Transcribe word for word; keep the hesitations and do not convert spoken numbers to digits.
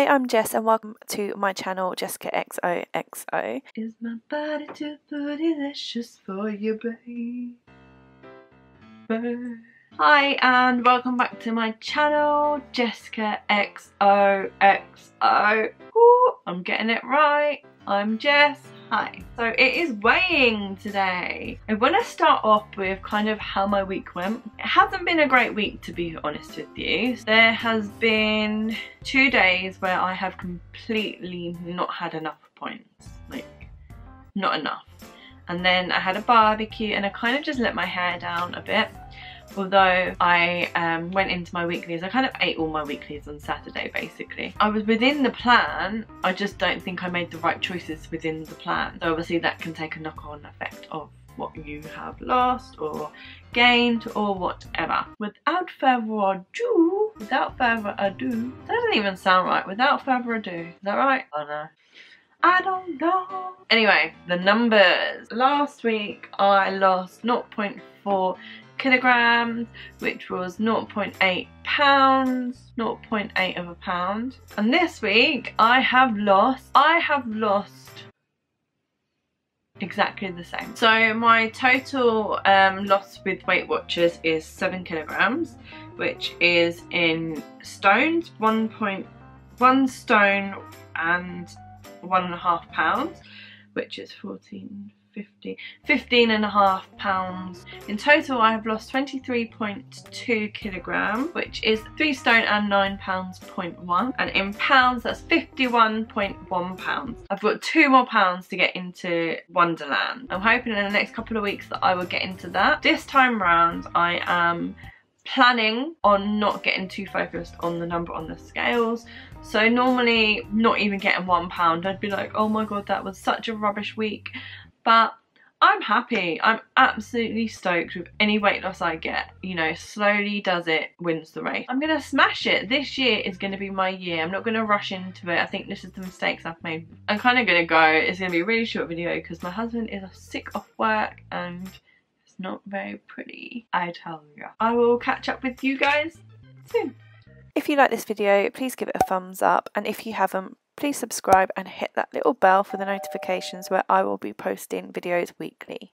Hi, I'm Jess and welcome to my channel, Jessica X O X O. Is my body too bootylicious for you, baby? Hi and welcome back to my channel, Jessica X O X O. Ooh, I'm getting it right. I'm Jess. Hi. So it is weighing today. I want to start off with kind of how my week went. It hasn't been a great week, to be honest with you. There has been two days where I have completely not had enough points. Like, not enough. And then I had a barbecue and I kind of just let my hair down a bit. Although I um, went into my weeklies, I kind of ate all my weeklies on Saturday basically. I was within the plan, I just don't think I made the right choices within the plan. So obviously that can take a knock-on effect of what you have lost or gained or whatever. Without further ado, without further ado, that doesn't even sound right, without further ado, is that right? Oh no. I don't know. Anyway, the numbers. Last week I lost zero point four kilograms, which was zero point eight pounds, zero point eight of a pound. And this week I have lost, I have lost exactly the same. So my total um, loss with Weight Watchers is seven kilograms, which is in stones, one point one stone and one and a half pounds, which is fourteen fifteen and a half pounds. In total I have lost twenty-three point two kilograms, which is three stone and nine pounds point one, and in pounds that's fifty-one point one pounds. I've got two more pounds to get into Wonderland. I'm hoping in the next couple of weeks that I will get into that. This time round I am planning on not getting too focused on the number on the scales. So normally not even getting one pound I'd be like, oh my god, that was such a rubbish week. But I'm happy. I'm absolutely stoked with any weight loss I get. You know, slowly does it, wins the race. I'm gonna smash it. This year is gonna be my year. I'm not gonna rush into it. I think this is the mistakes I've made. I'm kind of gonna go, it's gonna be a really short video because my husband is sick off work and it's not very pretty, I tell you. I will catch up with you guys soon. If you like this video, please give it a thumbs up, and if you haven't, please subscribe and hit that little bell for the notifications where I will be posting videos weekly.